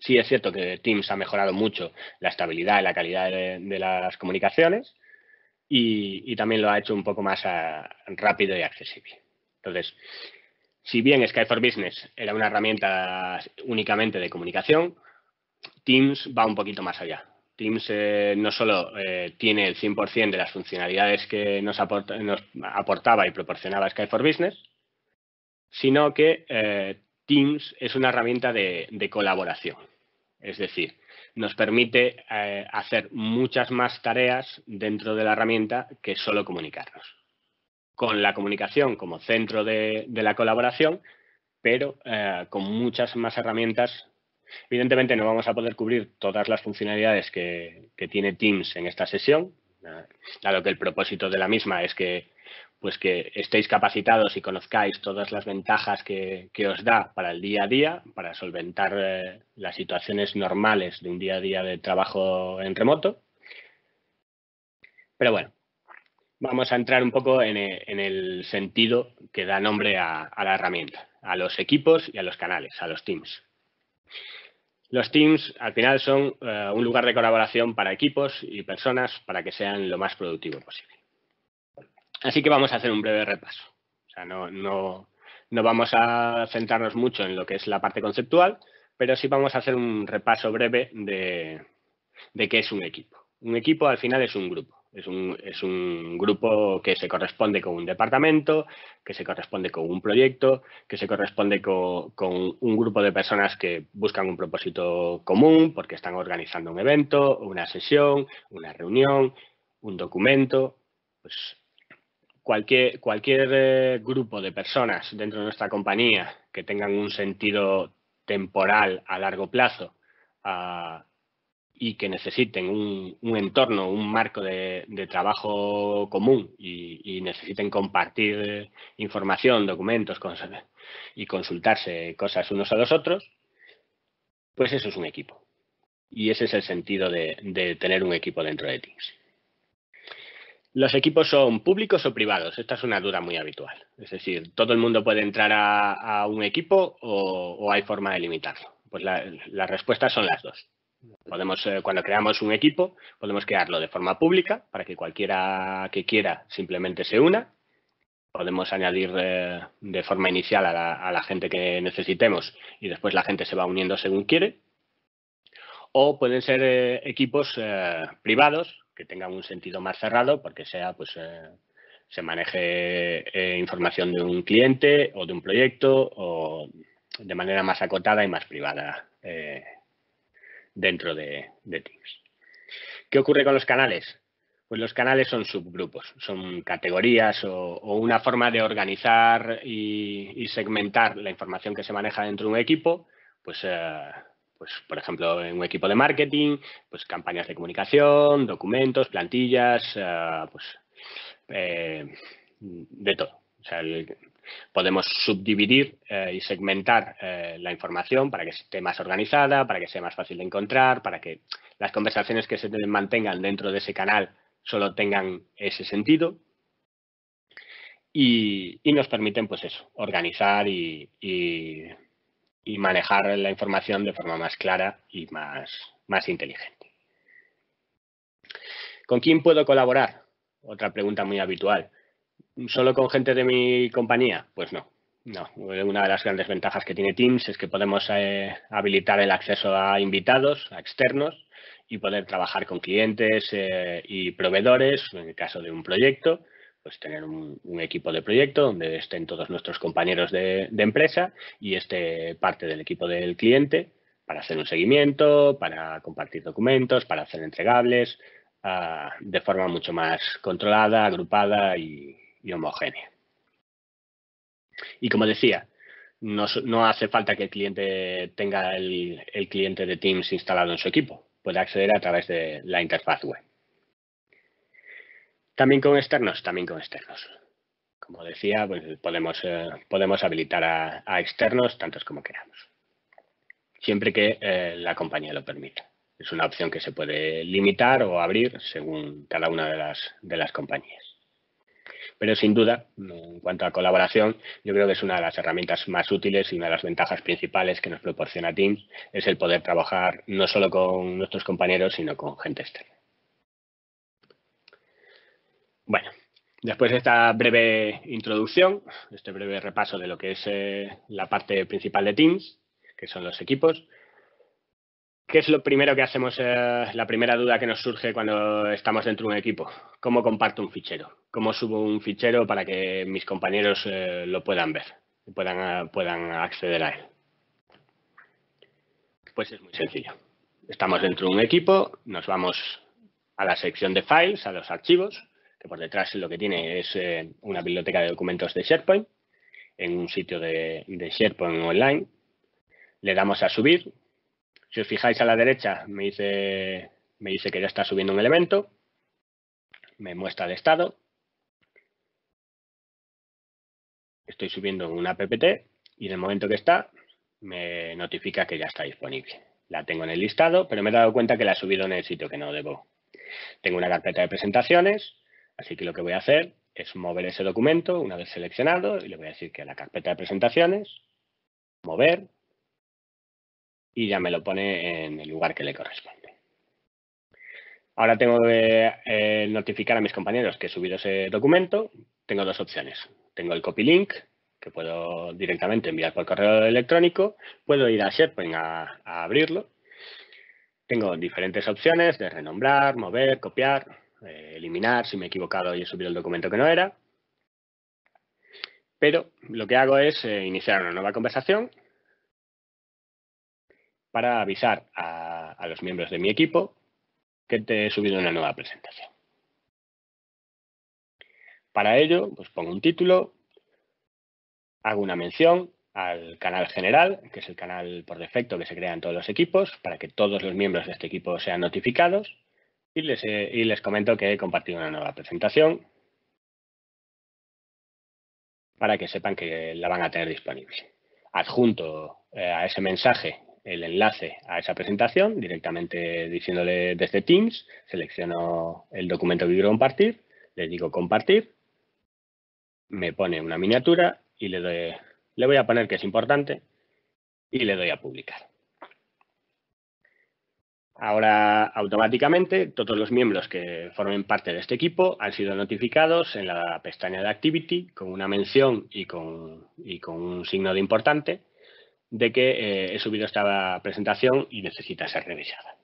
Sí es cierto que Teams ha mejorado mucho la estabilidad y la calidad de las comunicaciones y también lo ha hecho un poco más rápido y accesible. Entonces, Si bien Skype for Business era una herramienta únicamente de comunicación, Teams va un poquito más allá. Teams no solo tiene el 100% de las funcionalidades que nos aportaba y proporcionaba Skype for Business, sino que Teams es una herramienta de colaboración. Es decir, nos permite hacer muchas más tareas dentro de la herramienta que solo comunicarnos. Con la comunicación como centro de la colaboración, pero con muchas más herramientas. Evidentemente no vamos a poder cubrir todas las funcionalidades que tiene Teams en esta sesión, dado que el propósito de la misma es que estéis capacitados y conozcáis todas las ventajas que os da para el día a día, para solventar las situaciones normales de un día a día de trabajo en remoto. Pero bueno, vamos a entrar un poco en el sentido que da nombre a la herramienta, a los equipos y a los canales, a los teams. Los teams al final son un lugar de colaboración para equipos y personas para que sean lo más productivo posible. Así que vamos a hacer un breve repaso. O sea, no vamos a centrarnos mucho en lo que es la parte conceptual, pero sí vamos a hacer un repaso breve de qué es un equipo. Un equipo al final es un grupo. Es un grupo que se corresponde con un departamento, que se corresponde con un proyecto, que se corresponde con un grupo de personas que buscan un propósito común porque están organizando un evento, una sesión, una reunión, un documento. Pues cualquier grupo de personas dentro de nuestra compañía que tengan un sentido temporal a largo plazo y que necesiten un entorno, un marco de trabajo común y necesiten compartir información, documentos y consultarse cosas unos a los otros, pues eso es un equipo. Y ese es el sentido de tener un equipo dentro de Teams. Los equipos son públicos o privados. Esta es una duda muy habitual. Es decir, ¿todo el mundo puede entrar a un equipo o hay forma de limitarlo? Pues las respuestas son las dos. Podemos, cuando creamos un equipo, podemos crearlo de forma pública para que cualquiera que quiera simplemente se una. Podemos añadir de forma inicial a la gente que necesitemos y después la gente se va uniendo según quiere. O pueden ser equipos privados que tengan un sentido más cerrado porque sea, pues, se maneje información de un cliente o de un proyecto o de manera más acotada y más privada. Dentro de Teams. ¿Qué ocurre con los canales? Pues los canales son subgrupos, son categorías o una forma de organizar y segmentar la información que se maneja dentro de un equipo. Pues por ejemplo, en un equipo de marketing, pues campañas de comunicación, documentos, plantillas, de todo. O sea, podemos subdividir y segmentar la información para que esté más organizada, para que sea más fácil de encontrar, para que las conversaciones que se mantengan dentro de ese canal solo tengan ese sentido y nos permiten, pues eso, organizar y manejar la información de forma más clara y más inteligente. ¿Con quién puedo colaborar? Otra pregunta muy habitual. ¿Solo con gente de mi compañía? Pues no. Una de las grandes ventajas que tiene Teams es que podemos habilitar el acceso a invitados, a externos y poder trabajar con clientes y proveedores. En el caso de un proyecto, pues tener un equipo de proyecto donde estén todos nuestros compañeros de empresa y esté parte del equipo del cliente para hacer un seguimiento, para compartir documentos, para hacer entregables de forma mucho más controlada, agrupada y homogénea. Y como decía, no hace falta que el cliente tenga el cliente de Teams instalado en su equipo. Puede acceder a través de la interfaz web. ¿También con externos? También con externos. Como decía, pues podemos habilitar a externos tantos como queramos. Siempre que la compañía lo permita. Es una opción que se puede limitar o abrir según cada una de las compañías. Pero sin duda, en cuanto a colaboración, yo creo que es una de las herramientas más útiles y una de las ventajas principales que nos proporciona Teams es el poder trabajar no solo con nuestros compañeros, sino con gente externa. Bueno, Después de esta breve introducción, este breve repaso de lo que es la parte principal de Teams, que son los equipos, ¿qué es lo primero que hacemos? La primera duda que nos surge cuando estamos dentro de un equipo. ¿Cómo comparto un fichero? ¿Cómo subo un fichero para que mis compañeros lo puedan ver y puedan acceder a él? Pues es muy sencillo. Estamos dentro de un equipo, nos vamos a la sección de Files, a los archivos, que por detrás lo que tiene es una biblioteca de documentos de SharePoint, en un sitio de SharePoint online. Le damos a subir. Si os fijáis a la derecha, me dice que ya está subiendo un elemento. Me muestra el estado. Estoy subiendo una PPT y en el momento que está, me notifica que ya está disponible. La tengo en el listado, pero me he dado cuenta que la he subido en el sitio que no debo. Tengo una carpeta de presentaciones, así que lo que voy a hacer es mover ese documento una vez seleccionado y le voy a decir que a la carpeta de presentaciones, mover, y ya me lo pone en el lugar que le corresponde. Ahora tengo que notificar a mis compañeros que he subido ese documento. Tengo dos opciones. Tengo el copy link, que puedo directamente enviar por correo electrónico. Puedo ir a SharePoint a abrirlo. Tengo diferentes opciones de renombrar, mover, copiar, eliminar si me he equivocado y he subido el documento que no era. Pero lo que hago es iniciar una nueva conversación para avisar a los miembros de mi equipo que te he subido una nueva presentación. Para ello, pues pongo un título, hago una mención al canal general, que es el canal por defecto que se crea en todos los equipos, para que todos los miembros de este equipo sean notificados, y les comento que he compartido una nueva presentación para que sepan que la van a tener disponible. Adjunto a ese mensaje el enlace a esa presentación, directamente diciéndole desde Teams, selecciono el documento que quiero compartir, le digo compartir, me pone una miniatura y le voy a poner que es importante y le doy a publicar. Ahora, automáticamente, todos los miembros que formen parte de este equipo han sido notificados en la pestaña de Activity con una mención y con un signo de importante de que he subido esta presentación y necesita ser revisada.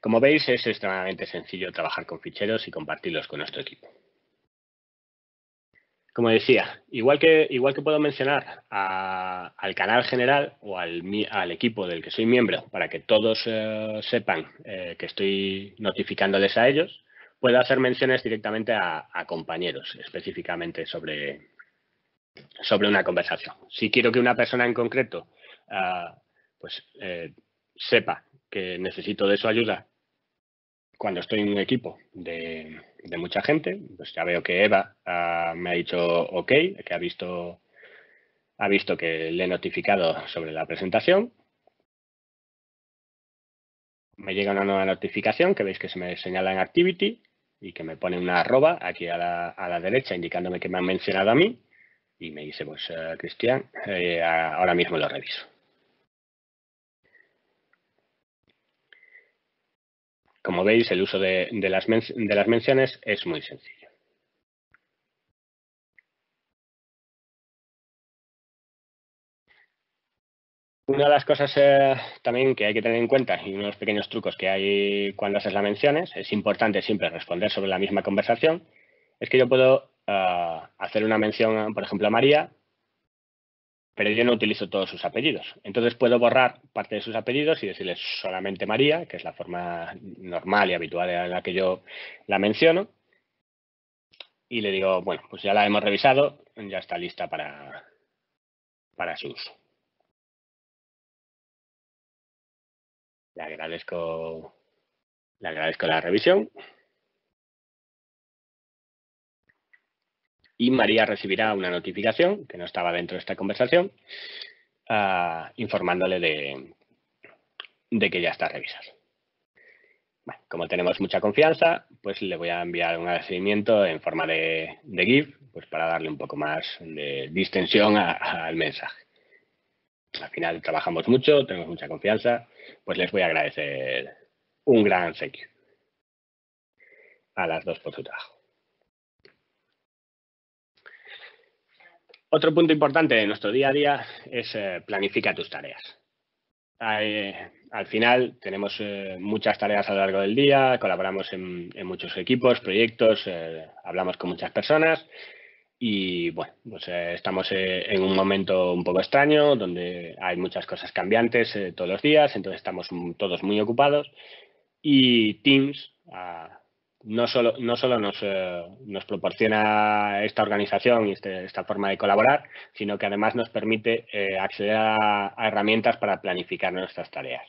Como veis, es extremadamente sencillo trabajar con ficheros y compartirlos con nuestro equipo. Como decía, igual que puedo mencionar al canal general o al equipo del que soy miembro para que todos sepan que estoy notificándoles a ellos, puedo hacer menciones directamente a compañeros, específicamente sobre una conversación. Si quiero que una persona en concreto sepa que necesito de su ayuda cuando estoy en un equipo de mucha gente, pues ya veo que Eva me ha dicho OK, que ha visto que le he notificado sobre la presentación. Me llega una nueva notificación que veis que se me señala en Activity y que me pone una arroba aquí a la derecha indicándome que me han mencionado a mí. Y me dice, pues Cristian, ahora mismo lo reviso. Como veis, el uso de las menciones es muy sencillo. Una de las cosas también que hay que tener en cuenta y unos pequeños trucos que hay cuando haces las menciones, es importante siempre responder sobre la misma conversación, es que yo puedo hacer una mención, por ejemplo, a María, pero yo no utilizo todos sus apellidos. Entonces puedo borrar parte de sus apellidos y decirles solamente María, que es la forma normal y habitual en la que yo la menciono. Y le digo, bueno, pues ya la hemos revisado, ya está lista para su uso. Le agradezco la revisión. Y María recibirá una notificación, que no estaba dentro de esta conversación, informándole de que ya está revisado. Bueno, como tenemos mucha confianza, pues le voy a enviar un agradecimiento en forma de GIF, pues para darle un poco más de distensión al mensaje. Al final trabajamos mucho, tenemos mucha confianza, pues les voy a agradecer un gran thank you a las dos por su trabajo. Otro punto importante de nuestro día a día es planifica tus tareas. Al final tenemos muchas tareas a lo largo del día, colaboramos en muchos equipos, proyectos, hablamos con muchas personas y bueno, pues estamos en un momento un poco extraño donde hay muchas cosas cambiantes todos los días, entonces estamos todos muy ocupados y Teams no solo nos proporciona esta organización y esta forma de colaborar, sino que además nos permite acceder a herramientas para planificar nuestras tareas.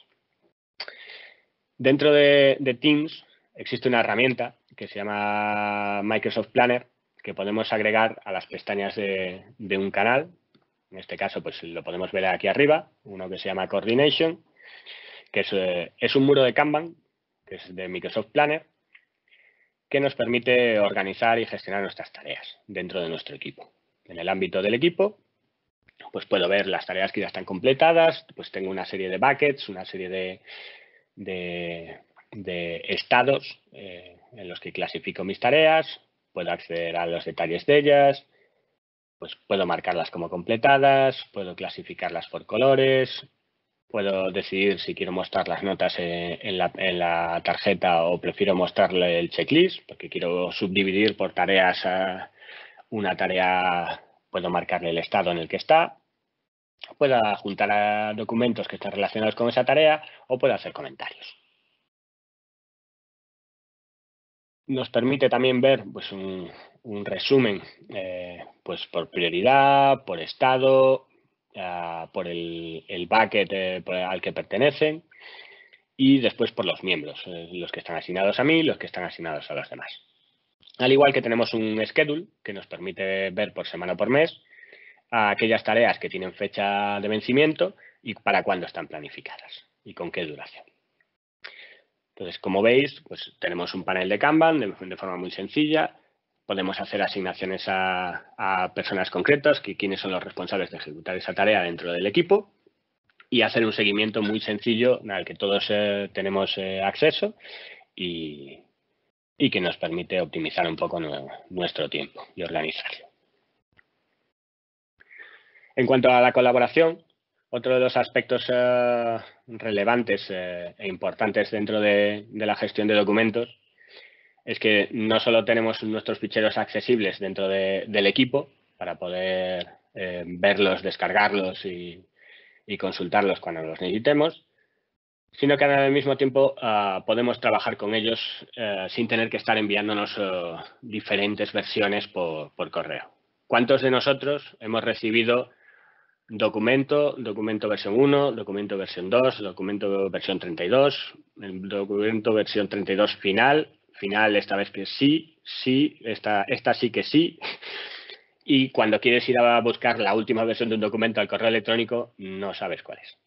Dentro de Teams existe una herramienta que se llama Microsoft Planner que podemos agregar a las pestañas de un canal. En este caso pues lo podemos ver aquí arriba, uno que se llama Coordination, que es un muro de Kanban, que es de Microsoft Planner, que nos permite organizar y gestionar nuestras tareas dentro de nuestro equipo. En el ámbito del equipo, pues puedo ver las tareas que ya están completadas, pues tengo una serie de buckets, una serie de estados en los que clasifico mis tareas, puedo acceder a los detalles de ellas, pues puedo marcarlas como completadas, puedo clasificarlas por colores, puedo decidir si quiero mostrar las notas en la tarjeta o prefiero mostrarle el checklist, porque quiero subdividir por tareas a una tarea, puedo marcarle el estado en el que está, puedo juntar a documentos que están relacionados con esa tarea o puedo hacer comentarios. Nos permite también ver pues, un resumen pues, por prioridad, por estado, por el bucket al que pertenecen y después por los miembros, los que están asignados a mí, los que están asignados a los demás. Al igual que tenemos un schedule que nos permite ver por semana o por mes aquellas tareas que tienen fecha de vencimiento y para cuándo están planificadas y con qué duración. Entonces, como veis, pues tenemos un panel de Kanban de forma muy sencilla. Podemos hacer asignaciones a personas concretas, quiénes son los responsables de ejecutar esa tarea dentro del equipo y hacer un seguimiento muy sencillo al que todos tenemos acceso y que nos permite optimizar un poco nuestro tiempo y organizarlo. En cuanto a la colaboración, otro de los aspectos relevantes e importantes dentro de la gestión de documentos es que no solo tenemos nuestros ficheros accesibles dentro del equipo para poder verlos, descargarlos y consultarlos cuando los necesitemos, sino que al mismo tiempo podemos trabajar con ellos sin tener que estar enviándonos diferentes versiones por correo. ¿Cuántos de nosotros hemos recibido documento versión 1, documento versión 2, documento versión 32, documento versión 32 final, esta vez que sí, esta sí que sí? Y cuando quieres ir a buscar la última versión de un documento al correo electrónico, no sabes cuál es.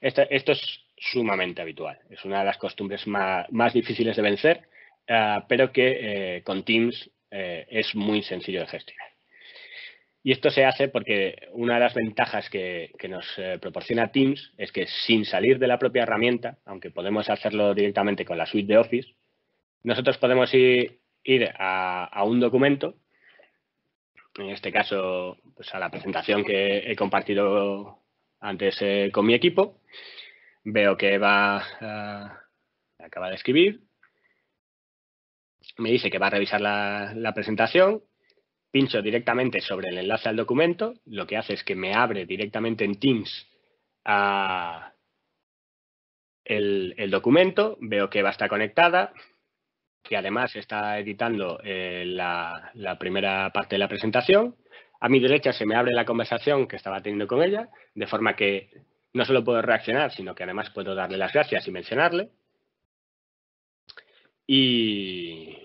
Esto es sumamente habitual. Es una de las costumbres más difíciles de vencer, pero que con Teams es muy sencillo de gestionar. Y esto se hace porque una de las ventajas que nos proporciona Teams es que sin salir de la propia herramienta, aunque podemos hacerlo directamente con la suite de Office, nosotros podemos ir a un documento, en este caso pues a la presentación que he compartido antes con mi equipo. Veo que Eva acaba de escribir, me dice que va a revisar la presentación, pincho directamente sobre el enlace al documento, lo que hace es que me abre directamente en Teams el documento, veo que Eva está conectada, que además está editando la primera parte de la presentación. A mi derecha se me abre la conversación que estaba teniendo con ella, de forma que no solo puedo reaccionar, sino que además puedo darle las gracias y mencionarle. Y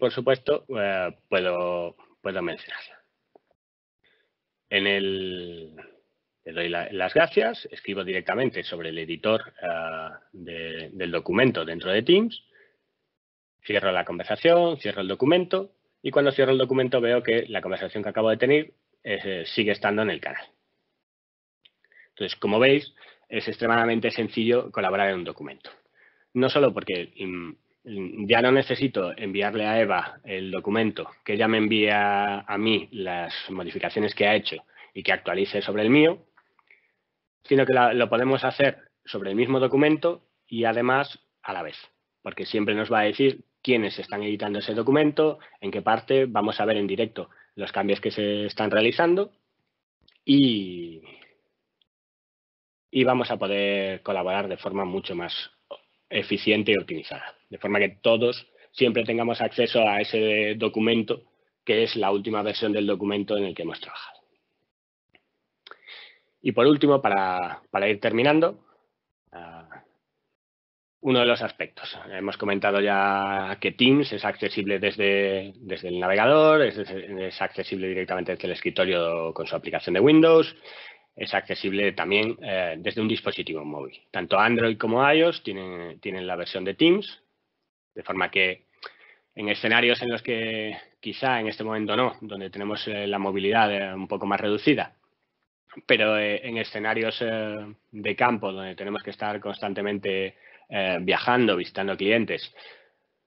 por supuesto, puedo mencionarla. Le doy las gracias, escribo directamente sobre el editor del documento dentro de Teams, cierro la conversación, cierro el documento y cuando cierro el documento veo que la conversación que acabo de tener sigue estando en el canal. Entonces, como veis, es extremadamente sencillo colaborar en un documento. No solo porque ya no necesito enviarle a Eva el documento, que ella me envía a mí las modificaciones que ha hecho y que actualice sobre el mío, sino que lo podemos hacer sobre el mismo documento y además a la vez, porque siempre nos va a decir quiénes están editando ese documento, en qué parte, vamos a ver en directo los cambios que se están realizando y vamos a poder colaborar de forma mucho más eficiente y optimizada, de forma que todos siempre tengamos acceso a ese documento que es la última versión del documento en el que hemos trabajado. Y por último, para ir terminando, uno de los aspectos. Hemos comentado ya que Teams es accesible desde el navegador, es accesible directamente desde el escritorio con su aplicación de Windows, es accesible también desde un dispositivo móvil. Tanto Android como iOS tienen la versión de Teams, de forma que en escenarios en los que quizá en este momento no, donde tenemos la movilidad un poco más reducida, pero en escenarios de campo donde tenemos que estar constantemente viajando, visitando clientes,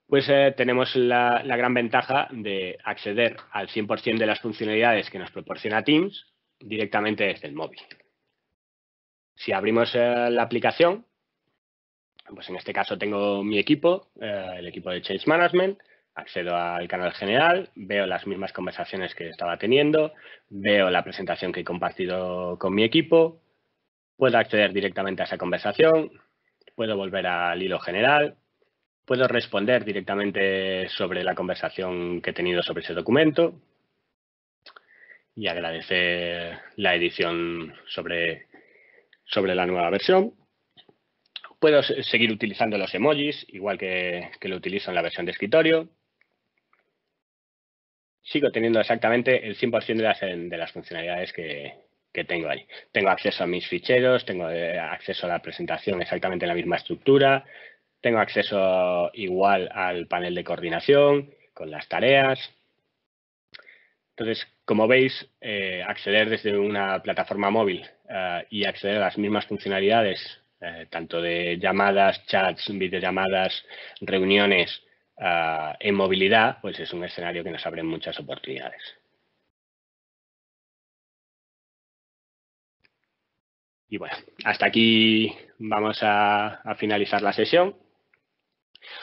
pues tenemos la gran ventaja de acceder al 100% de las funcionalidades que nos proporciona Teams directamente desde el móvil. Si abrimos la aplicación, pues en este caso tengo mi equipo, el equipo de Change Management, accedo al canal general, veo las mismas conversaciones que estaba teniendo, veo la presentación que he compartido con mi equipo, puedo acceder directamente a esa conversación, puedo volver al hilo general, puedo responder directamente sobre la conversación que he tenido sobre ese documento y agradecer la edición sobre la nueva versión. Puedo seguir utilizando los emojis, igual que lo utilizo en la versión de escritorio. Sigo teniendo exactamente el 100% de las funcionalidades que tengo ahí. Tengo acceso a mis ficheros, tengo acceso a la presentación exactamente en la misma estructura, tengo acceso igual al panel de coordinación con las tareas. Entonces, como veis, acceder desde una plataforma móvil y acceder a las mismas funcionalidades, tanto de llamadas, chats, videollamadas, reuniones, en movilidad, pues es un escenario que nos abre muchas oportunidades. Y bueno, hasta aquí vamos a finalizar la sesión.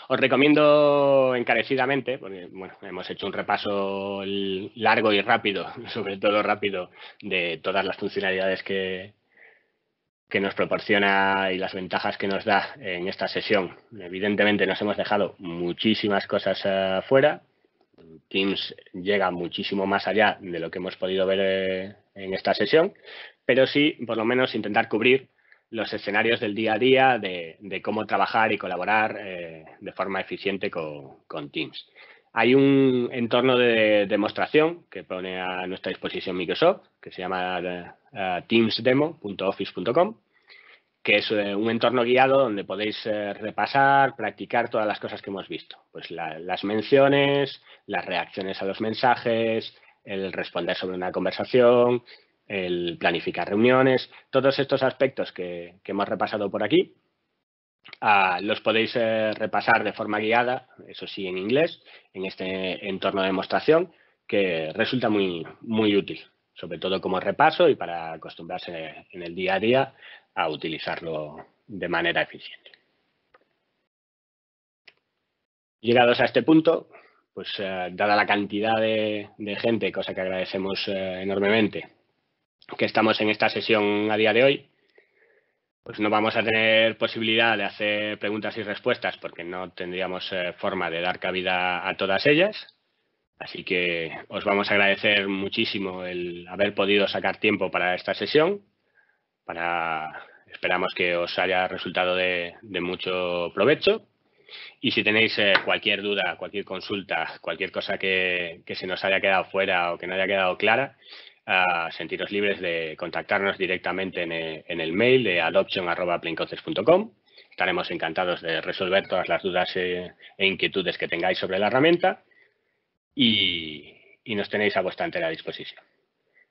Os recomiendo encarecidamente, porque bueno, hemos hecho un repaso largo y rápido, sobre todo rápido, de todas las funcionalidades que nos proporciona y las ventajas que nos da en esta sesión. Evidentemente nos hemos dejado muchísimas cosas fuera. Teams llega muchísimo más allá de lo que hemos podido ver en esta sesión, pero sí, por lo menos, intentar cubrir los escenarios del día a día de cómo trabajar y colaborar de forma eficiente con Teams. Hay un entorno de demostración que pone a nuestra disposición Microsoft, que se llama teamsdemo.office.com, que es un entorno guiado donde podéis repasar, practicar todas las cosas que hemos visto. Pues las menciones, las reacciones a los mensajes, el responder sobre una conversación, el planificar reuniones, todos estos aspectos que hemos repasado por aquí, los podéis repasar de forma guiada, eso sí en inglés, en este entorno de demostración que resulta muy, muy útil, sobre todo como repaso y para acostumbrarse en el día a día a utilizarlo de manera eficiente. Llegados a este punto, pues dada la cantidad de gente, cosa que agradecemos enormemente, que estamos en esta sesión a día de hoy, pues no vamos a tener posibilidad de hacer preguntas y respuestas porque no tendríamos forma de dar cabida a todas ellas. Así que os vamos a agradecer muchísimo el haber podido sacar tiempo para esta sesión. Esperamos que os haya resultado de mucho provecho. Y si tenéis cualquier duda, cualquier consulta, cualquier cosa que se nos haya quedado fuera o que no haya quedado clara, sentiros libres de contactarnos directamente en el mail de adoption@plainconcepts.com. Estaremos encantados de resolver todas las dudas e inquietudes que tengáis sobre la herramienta y nos tenéis a vuestra entera disposición.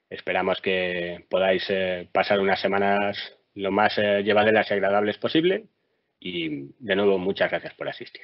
Esperamos que podáis pasar unas semanas lo más llevaderas y agradables posible y de nuevo muchas gracias por asistir.